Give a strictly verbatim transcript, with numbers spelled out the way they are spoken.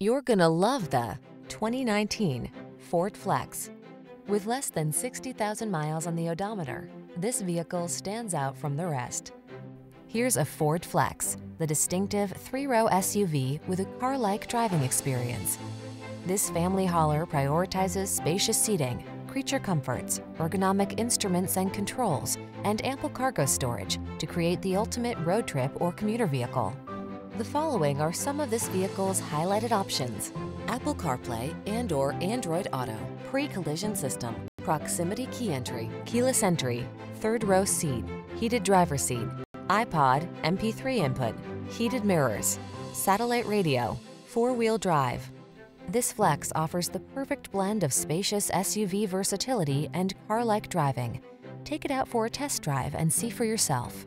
You're gonna love the twenty nineteen Ford Flex. With less than sixty thousand miles on the odometer, this vehicle stands out from the rest. Here's a Ford Flex, the distinctive three-row S U V with a car-like driving experience. This family hauler prioritizes spacious seating, creature comforts, ergonomic instruments and controls, and ample cargo storage to create the ultimate road trip or commuter vehicle. The following are some of this vehicle's highlighted options: Apple CarPlay and or Android Auto, pre-collision system, proximity key entry, keyless entry, third row seat, heated driver's seat, iPod, M P three input, heated mirrors, satellite radio, four-wheel drive. This Flex offers the perfect blend of spacious S U V versatility and car-like driving. Take it out for a test drive and see for yourself.